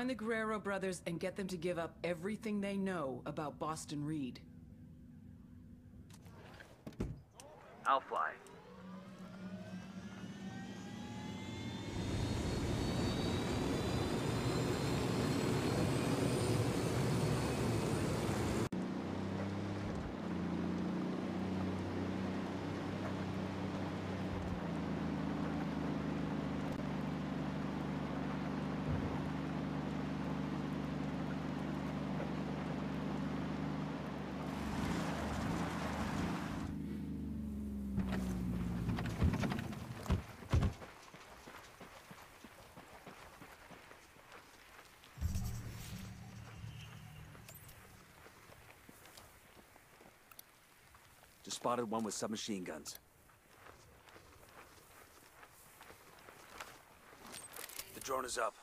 Find the Guerrero brothers and get them to give up everything they know about Boston Reed. I'll fly. Spotted one with submachine guns. The drone is up.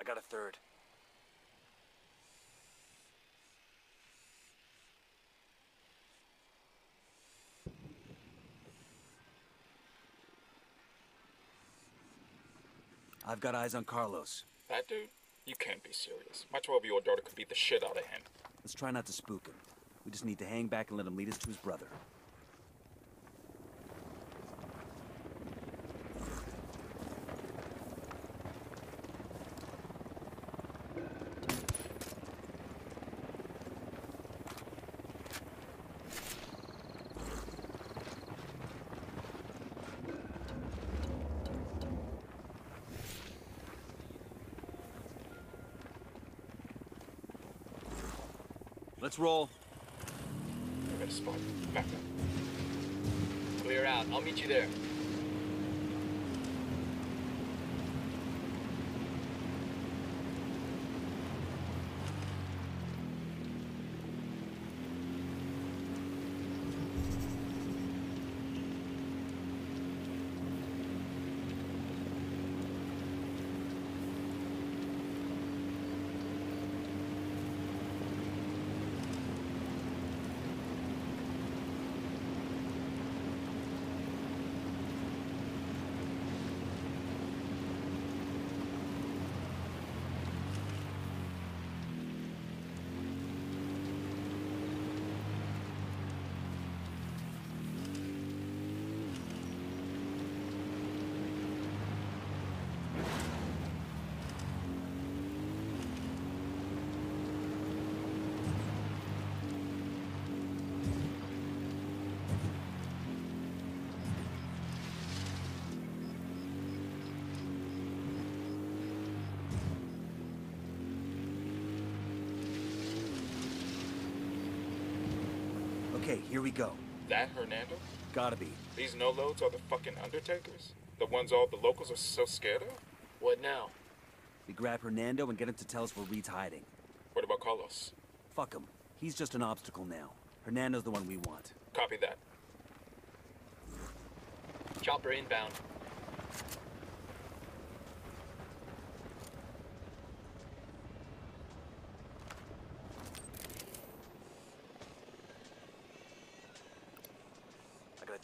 I got a third. I've got eyes on Carlos. That dude? You can't be serious. My 12-year-old daughter could beat the shit out of him. Let's try not to spook him. We just need to hang back and let him lead us to his brother. Let's roll. I got a spot. Back up. Clear out. I'll meet you there. Okay, here we go. That Hernando? Gotta be. These no-loads are the fucking undertakers? The ones all the locals are so scared of? What now? We grab Hernando and get him to tell us where Reed's hiding. What about Carlos? Fuck him. He's just an obstacle now. Hernando's the one we want. Copy that. Chopper inbound.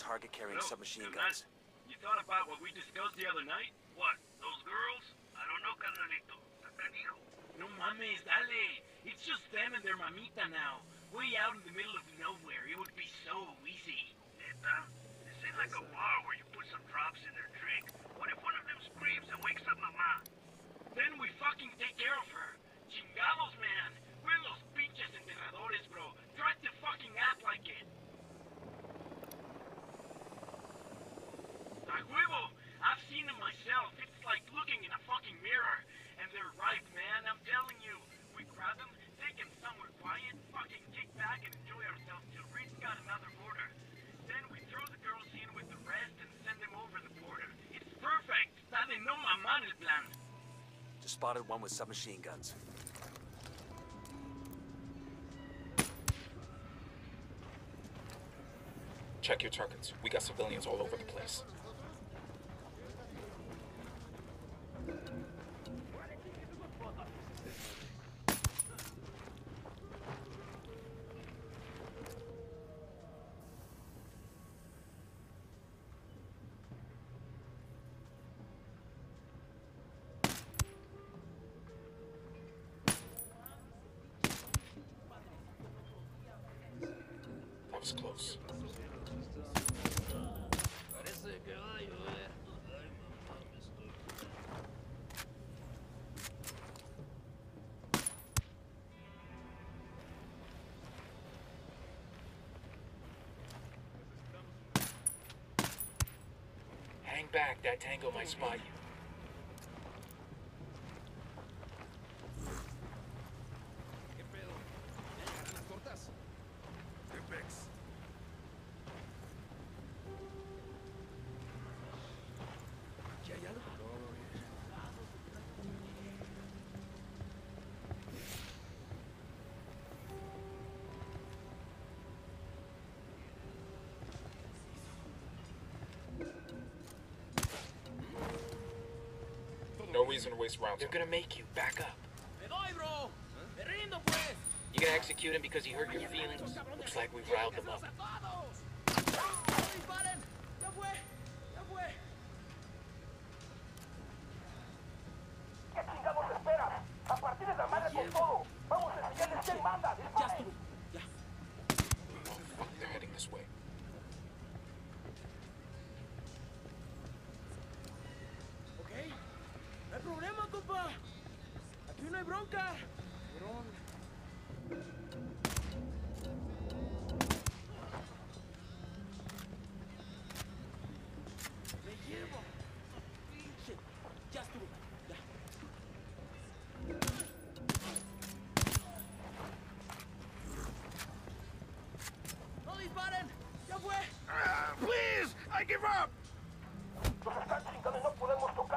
Target carrying submachine guns. You thought about what we discussed the other night? What? Those girls? I don't know, carnalito. No mames, dale. It's just them and their mamita now. Way out in the middle of nowhere. It would be so easy. Neta? This ain't like a war where you put some drops in their drink. What if one of them screams and wakes up mama? Then we fucking take care of her. Chingados, man. We're los pinches enterradores, bro. Try to fucking act like it. I've seen them myself. It's like looking in a fucking mirror. And they're right, man. I'm telling you. We grab them, take them somewhere quiet, fucking kick back and enjoy ourselves till Reed's got another border. Then we throw the girls in with the rest and send them over the border. It's perfect. Está de no mamá el plan. Just spotted one with submachine guns. Check your targets. We got civilians all over the place. was close. Hang back, that tango might spot you. No reason to waste rounds. They're gonna make you back up. You gonna execute him because he hurt your feelings? Looks like we've riled them up.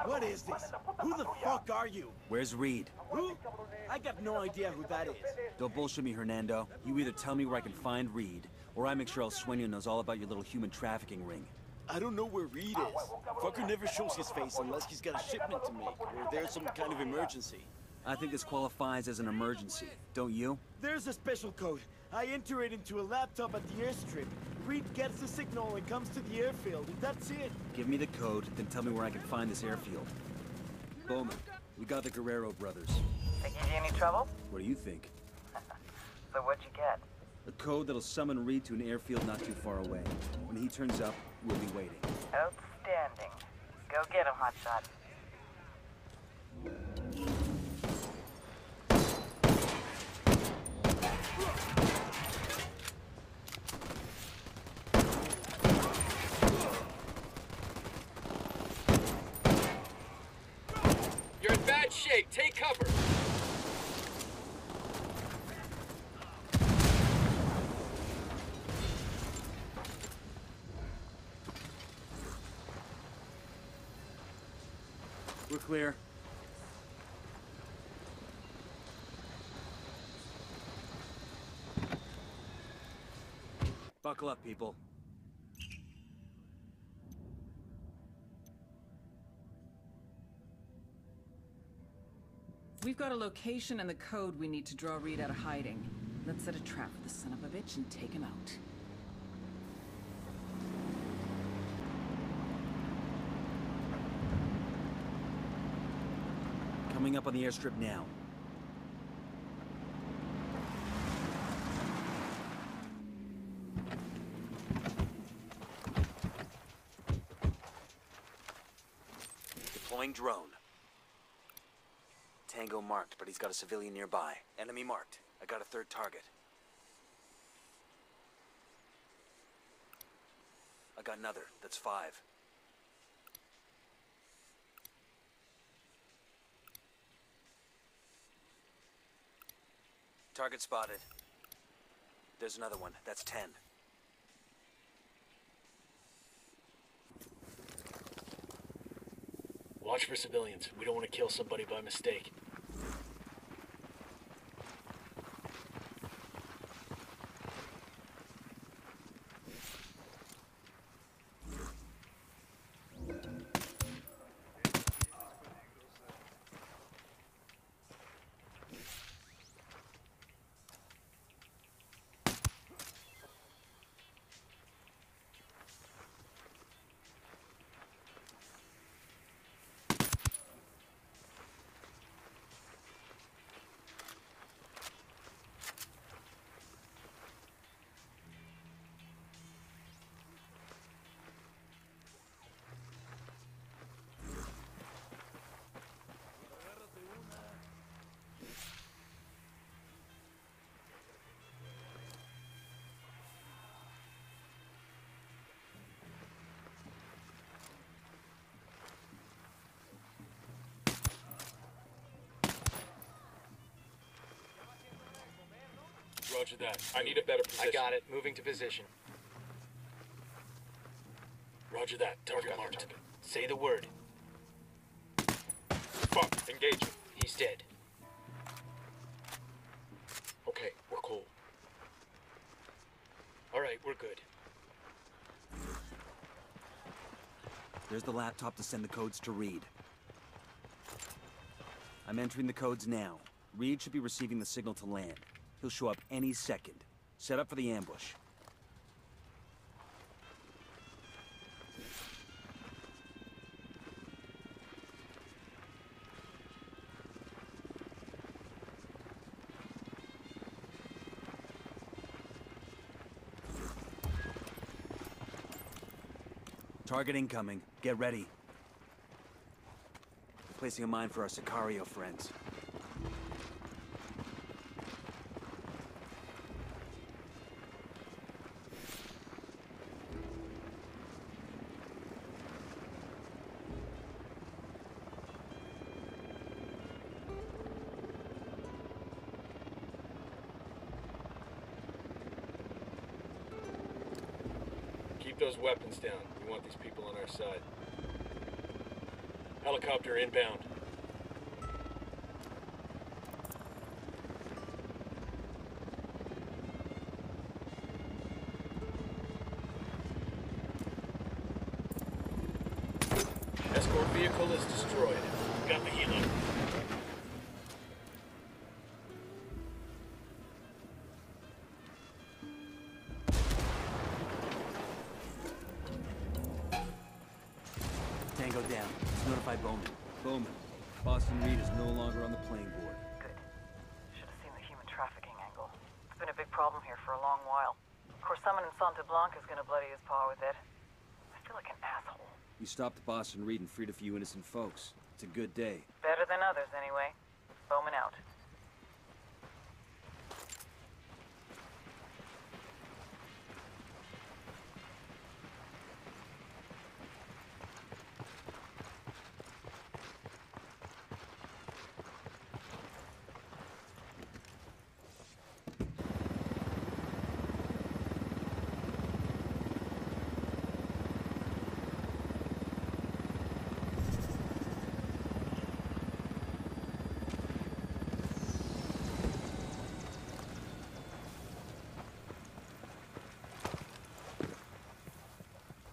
What is this? Who the fuck are you? Where's Reed? Who? I got no idea who that is. Don't bullshit me, Hernando. You either tell me where I can find Reed, or I make sure El Sueño knows all about your little human trafficking ring. I don't know where Reed is. Fucker never shows his face unless he's got a shipment to make, or there's some kind of emergency. I think this qualifies as an emergency, don't you? There's a special code. I enter it into a laptop at the airstrip. Reed gets the signal and comes to the airfield, and that's it. Give me the code, then tell me where I can find this airfield. Bowman, we got the Guerrero brothers. They give you any trouble? What do you think? So what'd you get? A code that'll summon Reed to an airfield not too far away. When he turns up, we'll be waiting. Outstanding. Go get him, hotshot. Shape, take cover. We're clear. Buckle up, people. We've got a location and the code we need to draw Reed out of hiding. Let's set a trap for the son of a bitch and take him out. Coming up on the airstrip now. Deploying drone. Tango marked, but he's got a civilian nearby. Enemy marked. I got a third target. I got another. That's 5. Target spotted. There's another one. That's 10. Watch for civilians. We don't want to kill somebody by mistake. Roger that. I need a better position. I got it. Moving to position. Roger that. Target marked. Target. Say the word. Fuck. Engage him. He's dead. Okay, we're cool. Alright, we're good. There's the laptop to send the codes to Reed. I'm entering the codes now. Reed should be receiving the signal to land. He'll show up any second. Set up for the ambush. Target incoming. Get ready. We're placing a mine for our Sicario friends. Those weapons down. We want these people on our side. Helicopter inbound. Escort vehicle is destroyed. Got the helo. Down. Notify Bowman. Bowman, Boston Reed is no longer on the playing board. Good. Should have seen the human trafficking angle. It's been a big problem here for a long while. Of course, someone in Santa Blanca is going to bloody his paw with it. I feel like an asshole. You stopped Boston Reed and freed a few innocent folks. It's a good day. Better than others, anyway. Bowman out.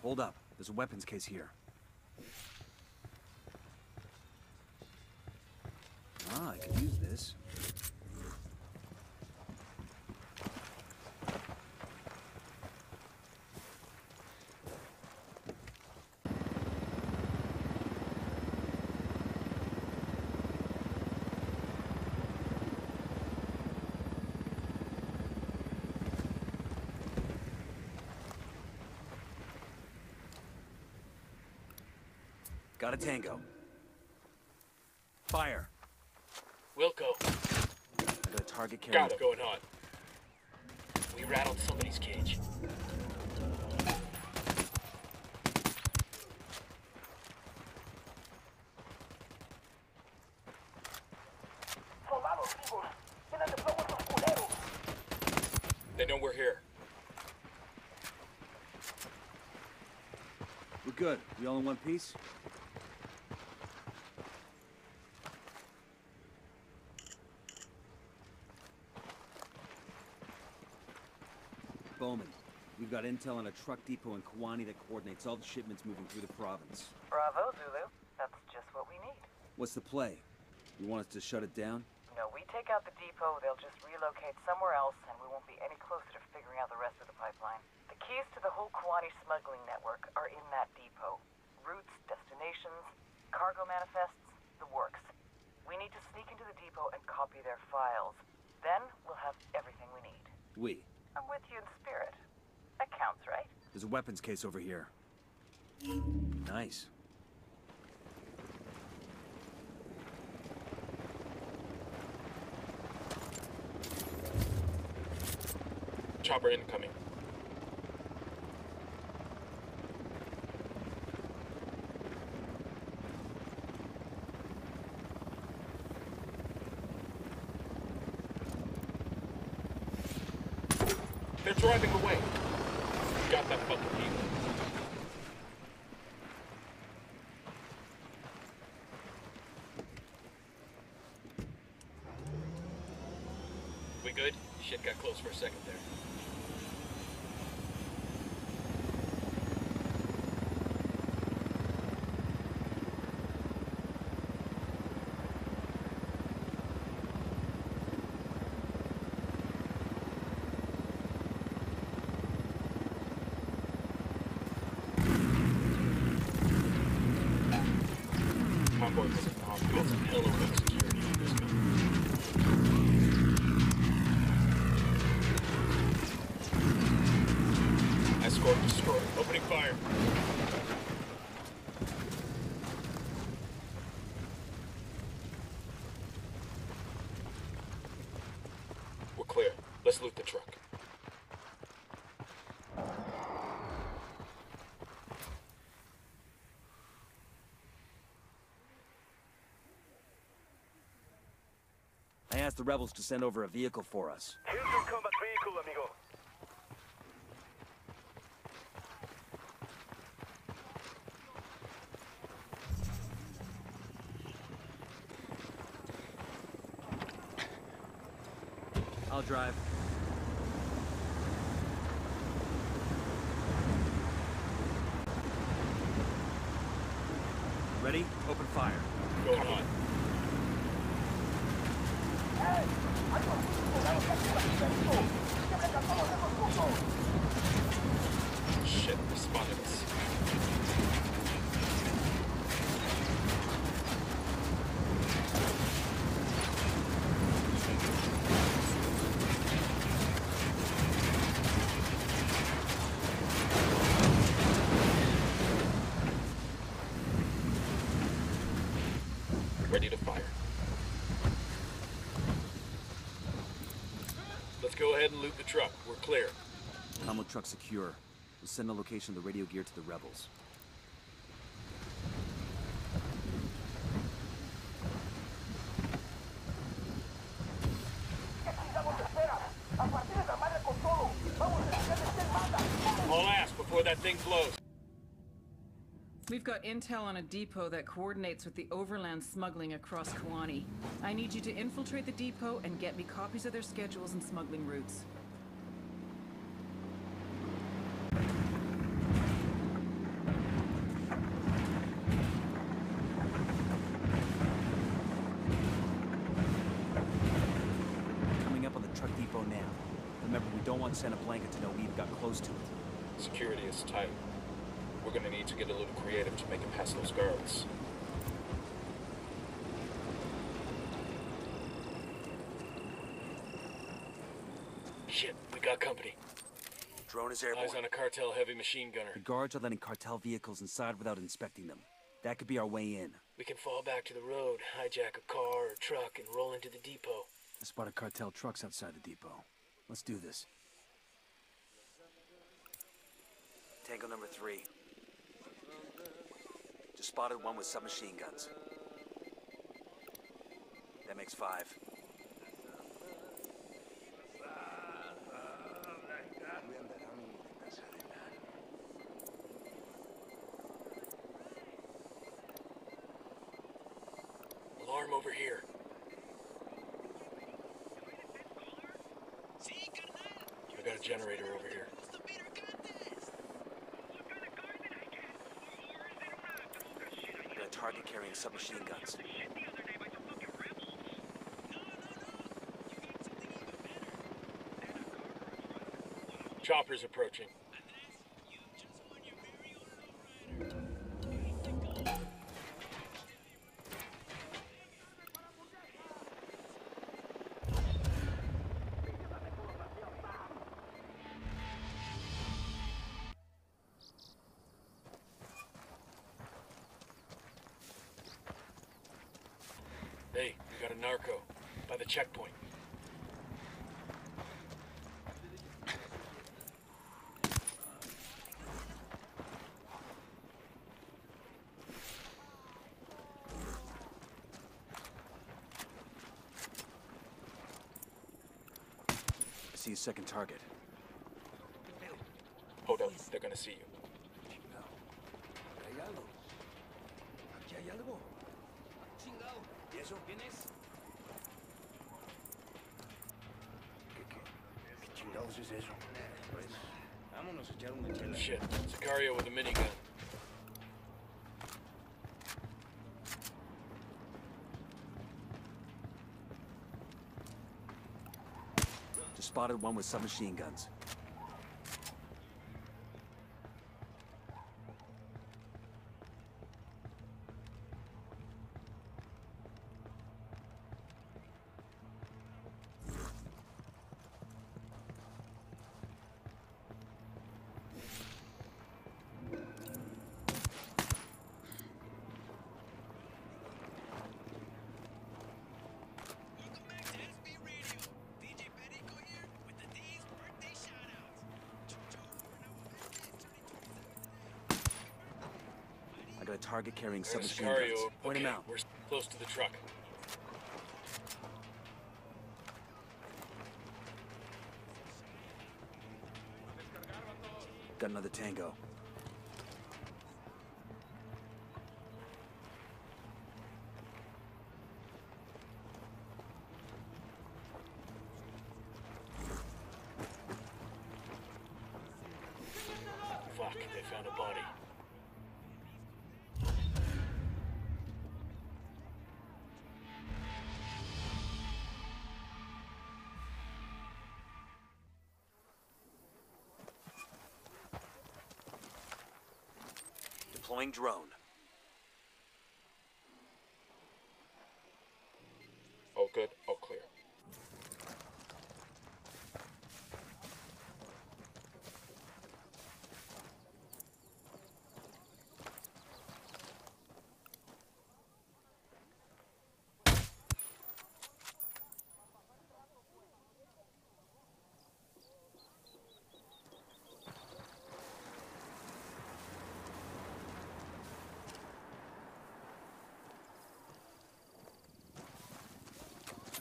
Hold up. There's a weapons case here. Ah, I could use this. Got a tango. Fire. Wilco. Got a target carrier. Got it going on. We rattled somebody's cage. They know we're here. We're good. We all in one piece? Bowman, we've got intel on a truck depot in Kiwani that coordinates all the shipments moving through the province. Bravo, Zulu. That's just what we need. What's the play? You want us to shut it down? No, we take out the depot, they'll just relocate somewhere else, and we won't be any closer to figuring out the rest of the pipeline. The keys to the whole Kiwani smuggling network are in that depot. Routes, destinations, cargo manifests, the works. We need to sneak into the depot and copy their files. Then we'll have everything we need. We? I'm with you in spirit. That counts, right? There's a weapons case over here. Nice. Chopper incoming. They're driving away. You got that fucking people. We good? Shit got close for a second there. Let's loot the truck. I asked the rebels to send over a vehicle for us. Here's your combat vehicle, amigo. I'll drive. Ready? Open fire. Go on. Shit, they spotted us. Loot the truck. We're clear. Combo truck secure. We'll send the location of the radio gear to the rebels. All ass before that thing blows. We've got intel on a depot that coordinates with the overland smuggling across Kiwani. I need you to infiltrate the depot and get me copies of their schedules and smuggling routes. Coming up on the truck depot now. Remember, we don't want Santa Blanca to know we even got close to it. Security is tight. We're gonna need to get a little creative to make it past those guards. Shit, we got company. Drone is airborne. Eyes on a cartel heavy machine gunner. The guards are letting cartel vehicles inside without inspecting them. That could be our way in. We can fall back to the road, hijack a car or a truck, and roll into the depot. I spotted cartel trucks outside the depot. Let's do this. Tango number 3. Just spotted one with submachine guns. That makes 5. Alarm over here. I got a generator over here. Target carrying submachine guns. Choppers approaching. Hey, we got a narco by the checkpoint. I see a second target. they're gonna see you. Chingao. Hay algo. Aquí hay algo. Chingao. ¿Y eso? ¿Quién es? ¿Qué chingados es eso? Pues, vámonos a echar una chela. Shit, Sicario with a minigun. Just spotted one with submachine guns. Target carrying submachine guns. Point him out. We're close to the truck. Got another tango. Fuck, they found a body. Drone. Oh, good. Oh, clear.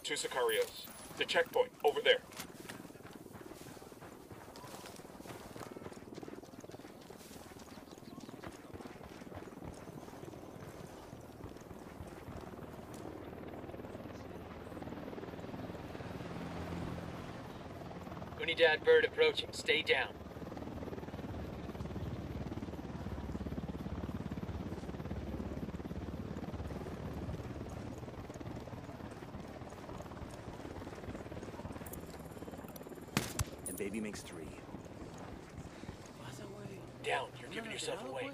Two Sicarios. The checkpoint, over there. Unidad bird approaching. Stay down. Baby makes three. Down, you're giving yourself away.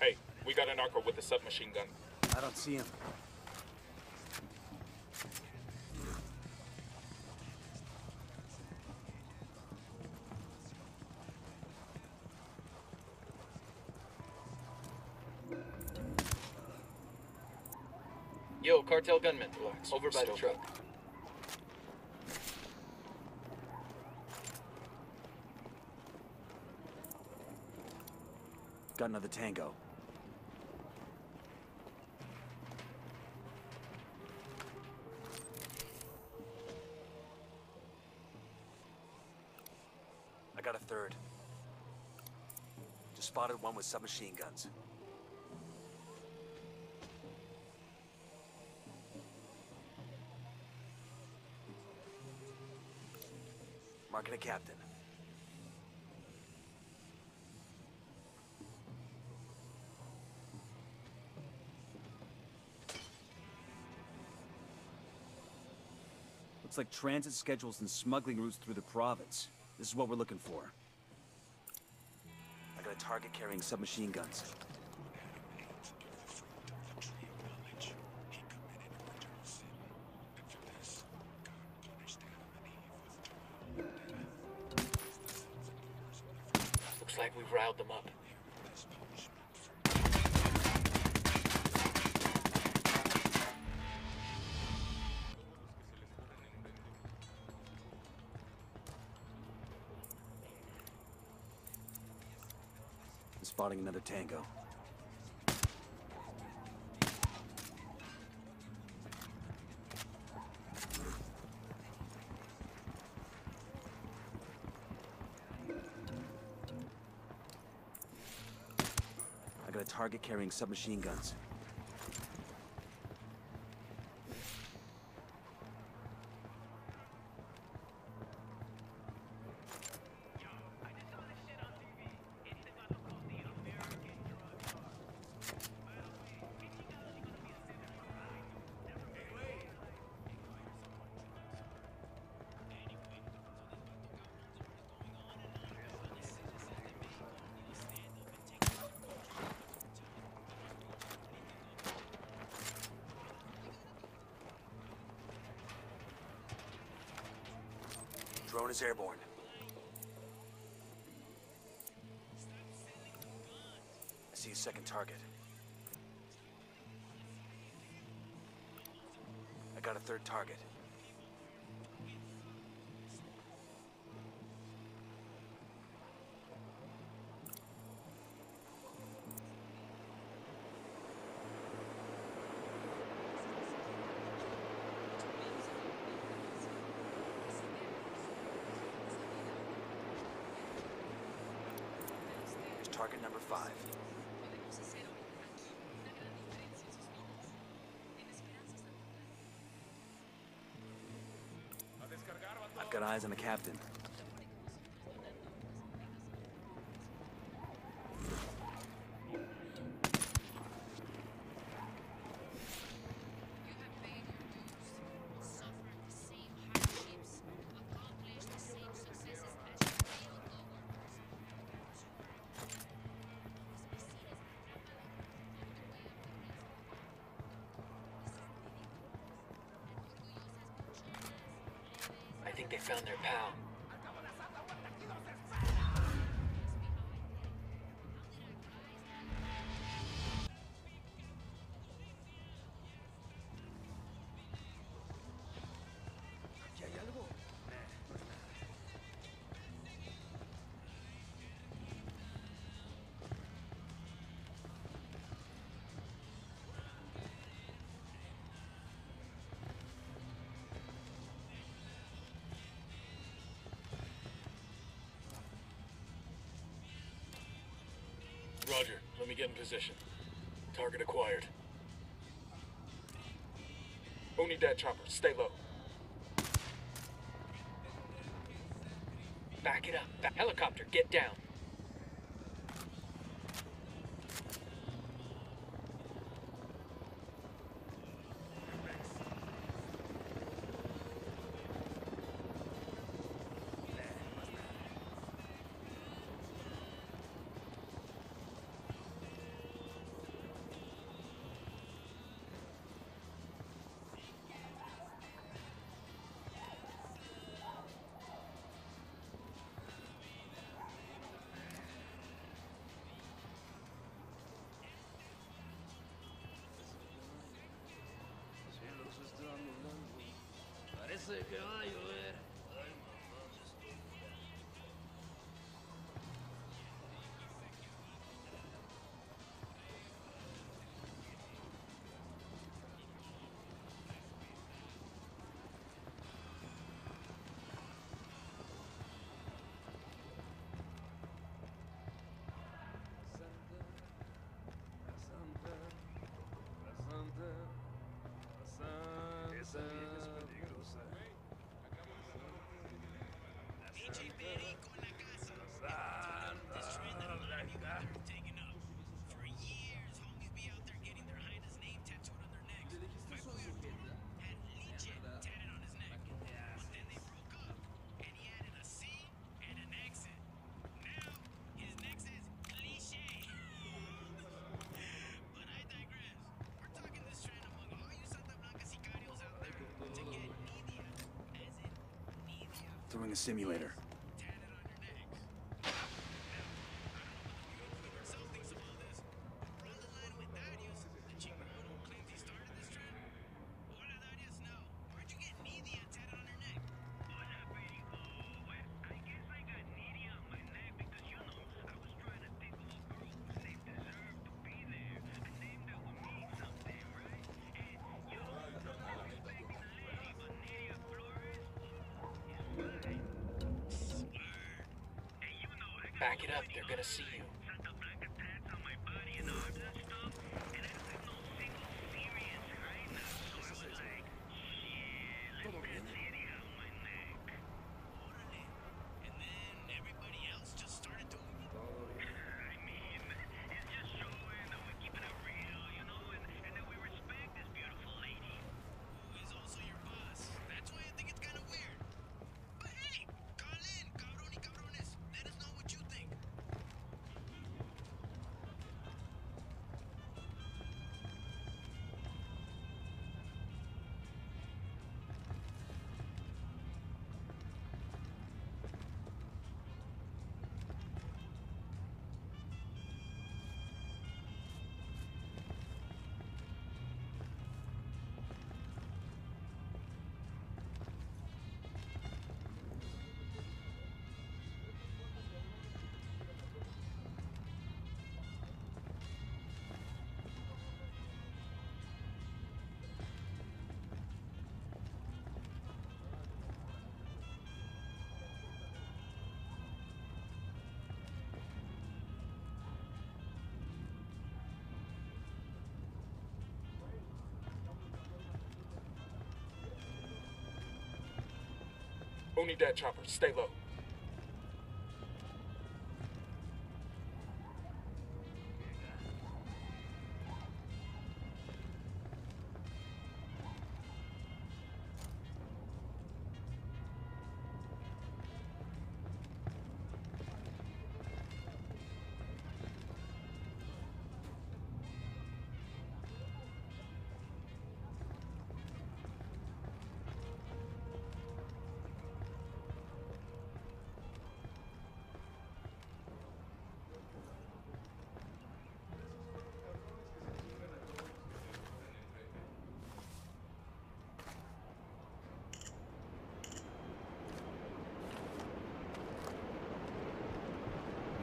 Hey, we got an narco with a submachine gun. I don't see him. Yo, cartel gunmen. Relax. Over by the truck. Got another tango. I got a third. Just spotted one with submachine guns. Marking a captain. Looks like transit schedules and smuggling routes through the province. This is what we're looking for. I got a target carrying submachine guns. We've riled them up. I'm spotting another tango. target a target carrying submachine guns. Drone is airborne. I see a second target. I got a third target. Target number 5. I've got eyes on the captain. I think they found their pal. Roger, let me get in position. Target acquired. Who need that chopper? Stay low. Back it up. Helicopter, get down. Parece que va a llover. Throwing a simulator. Back it up, they're gonna see you. Santa Blanca tats on my body and all. We'll need that chopper. Stay low.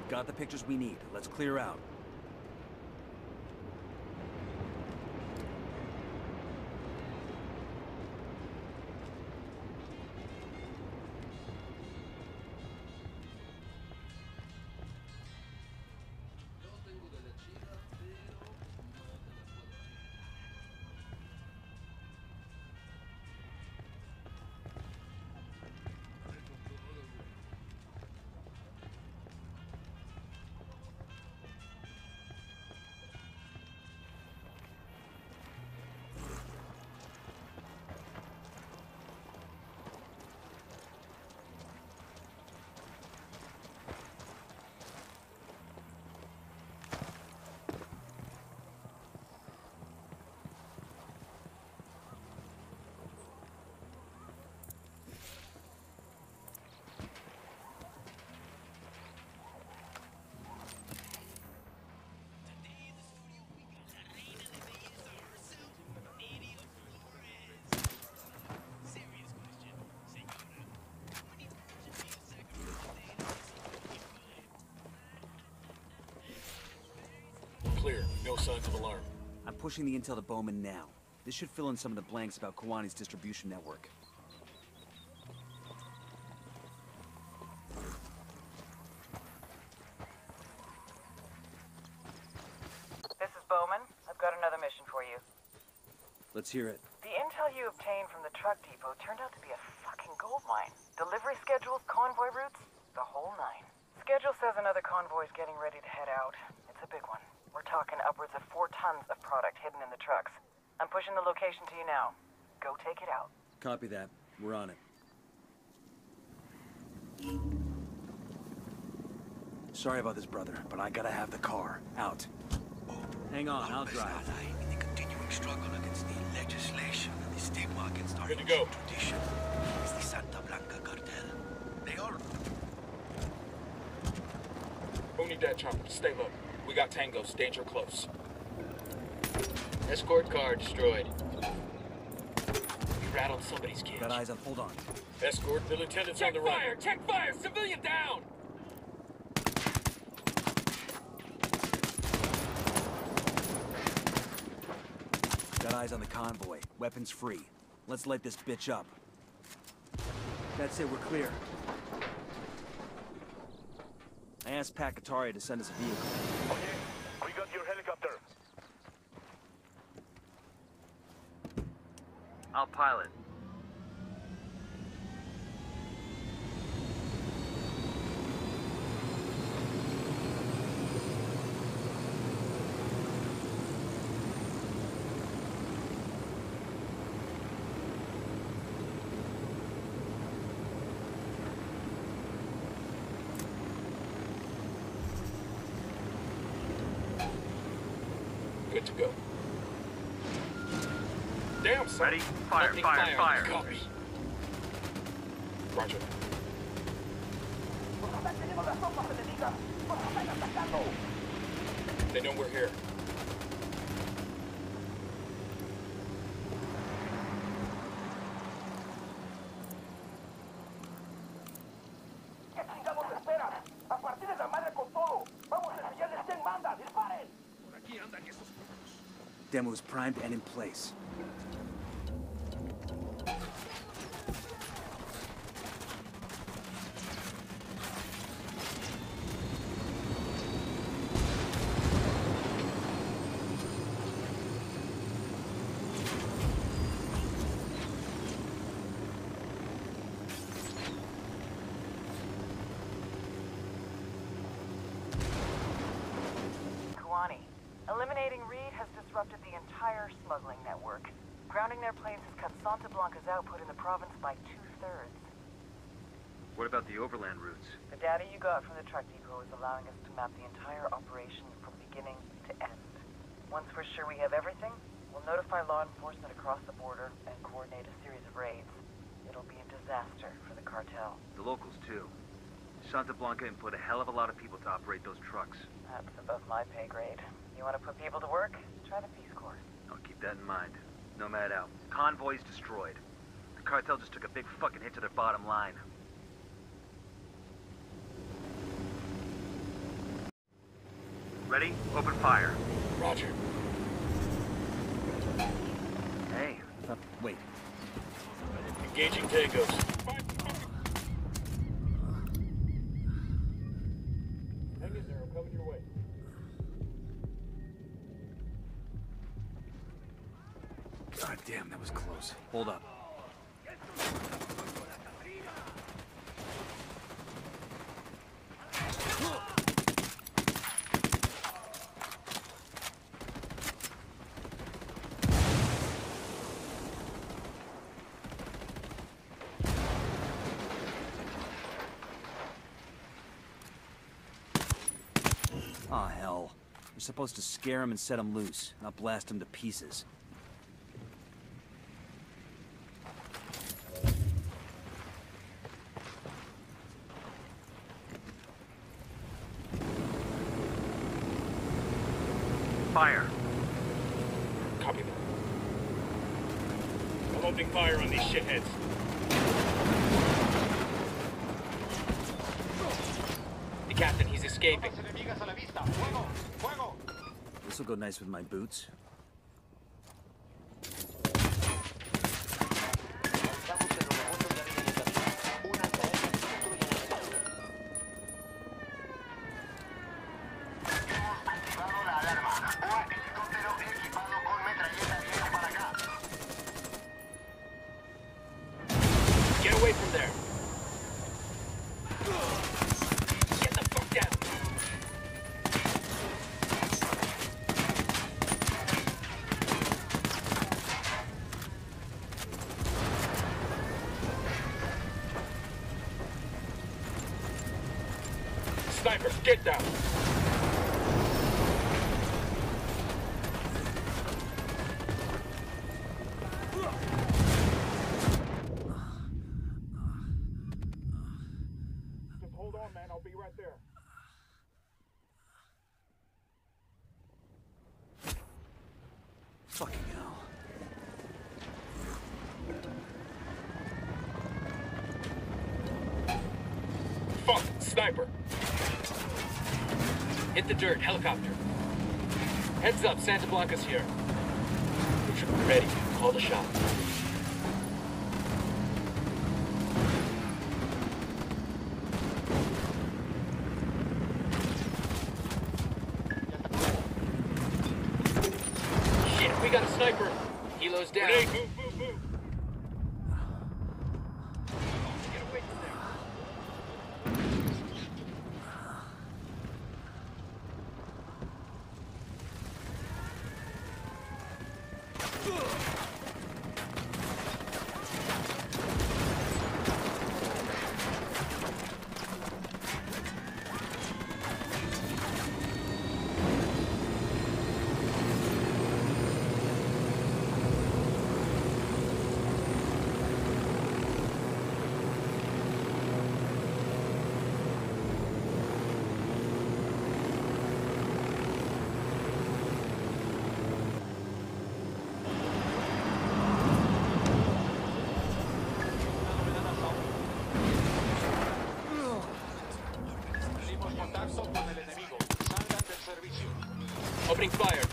Got the pictures we need. Let's clear out. Clear. No signs of alarm. I'm pushing the intel to Bowman now. This should fill in some of the blanks about Kiwani's distribution network. This is Bowman. I've got another mission for you. Let's hear it. The intel you obtained from the truck depot turned out to be a fucking gold mine. Delivery schedules, convoy routes, the whole nine. Schedule says another convoy's getting ready to head out. It's a big one. We're talking upwards of 4 tons of product hidden in the trucks. I'm pushing the location to you now. Go take it out. Copy that. We're on it. Sorry about this, brother, but I gotta have the car. Out. Hang on, I'll drive. In the continuing struggle against the legislation and the state markets are tradition. It's the Santa Blanca cartel. They are... We'll need that chopper. Stay low. We got tangos, danger close. Escort car destroyed. We rattled somebody's cage. Got eyes on, hold on. Escort, the lieutenant's on the run. Check fire, civilian down! Got eyes on the convoy, weapons free. Let's light this bitch up. That's it, we're clear. I asked Pac Atari to send us a vehicle. Okay, we got your helicopter. I'll pilot. Good to go. Damn, son. Ready? Fire, fire, fire. Copy. Roger. They know we're here. Demo is primed and in place. Kwani. Eliminating Reed has disrupted the entire smuggling network. Grounding their planes has cut Santa Blanca's output in the province by 2/3. What about the overland routes? The data you got from the truck depot is allowing us to map the entire operation from beginning to end. Once we're sure we have everything, we'll notify law enforcement across the border and coordinate a series of raids. It'll be a disaster for the cartel. The locals, too. Santa Blanca employed a hell of a lot of people to operate those trucks. That's above my pay grade. You want to put people to work? Try the Peace Corps. I'll keep that in mind. Nomad out. Convoys destroyed. The cartel just took a big fucking hit to their bottom line. Ready? Open fire. Roger. Hey. Wait. Engaging takeoffs. God damn, that was close. Hold up. Aw, hell. We're supposed to scare him and set him loose, not blast him to pieces. Fire. Copy that. I'm opening fire on these shitheads. The captain, he's escaping. This will go nice with my boots. Snipers, get down! Just hold on, man. I'll be right there. Fucking hell. Fuck! Sniper! Hit the dirt, helicopter. Heads up, Santa Blanca's here. We should be ready. Call the shot. Shit, we got a sniper. Helo's down. Grenade, move, move, move. Opening fire.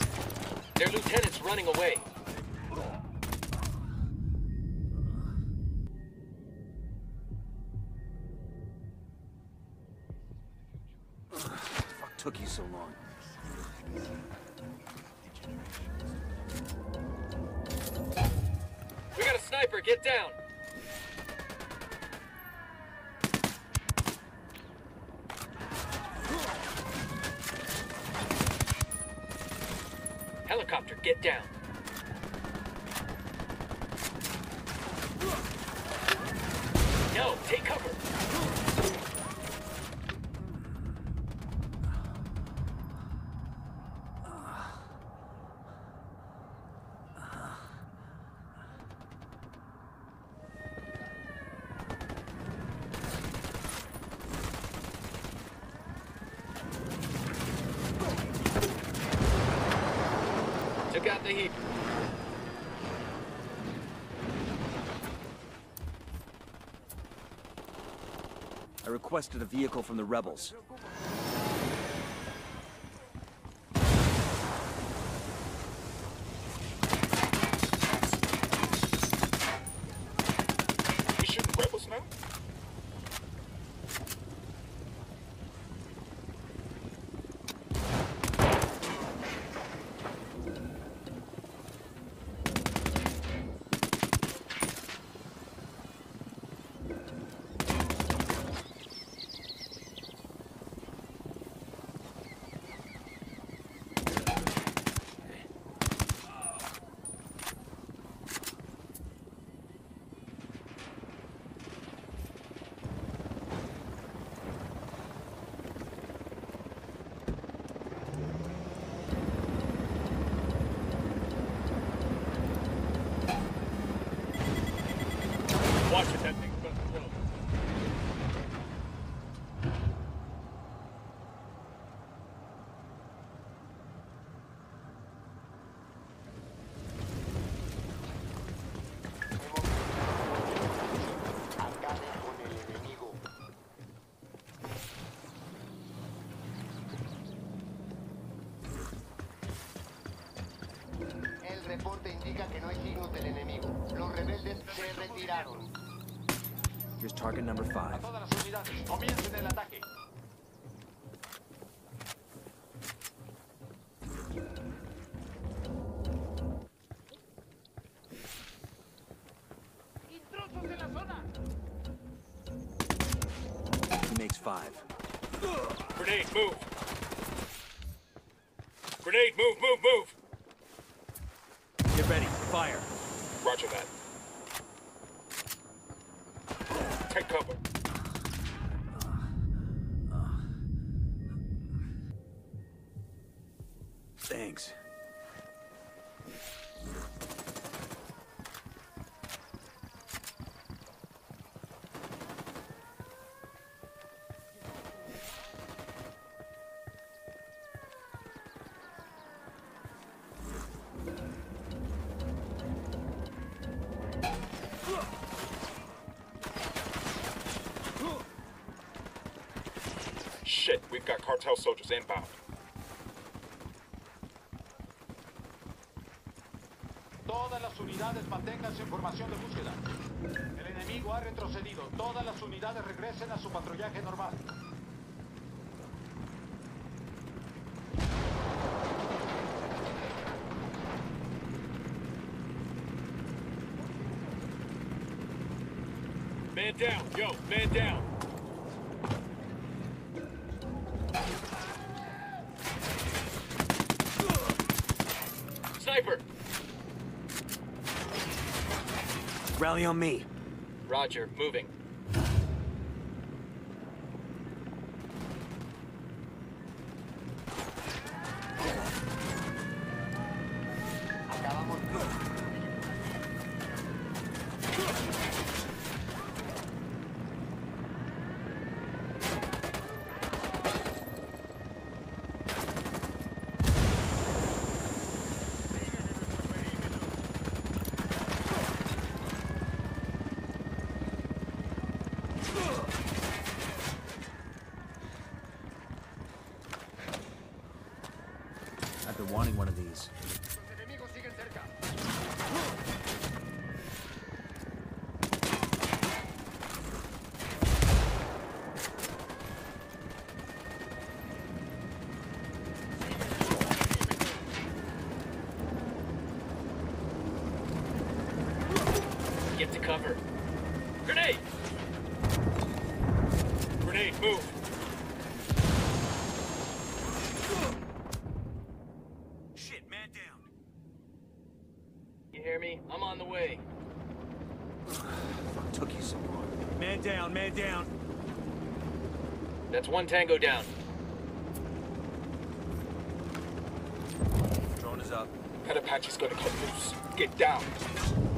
Their lieutenant's running away. Fuck took you so long. We got a sniper, get down! Helicopter, get down. No, take cover. Got the heat. I requested a vehicle from the rebels. You shoot the rebels now? Here's target number 5. He makes 5. Grenade, move! Grenade, move, move, move! Get ready, fire. Roger that. Take cover. Thanks. Shit, we've got cartel soldiers inbound. Todas las unidades manténganse en formación de búsqueda. El enemigo ha retrocedido. Todas las unidades regresen a su patrullaje normal. Man down, yo, man down. Sniper! Rally on me. Roger, moving. Wanting one of these. Get to cover. Grenade! Grenade, move! Shit, man down. You hear me? I'm on the way. Fuck took you so long. Man down, man down. That's one tango down. Drone is up. That Apache's gonna cut loose. Get down.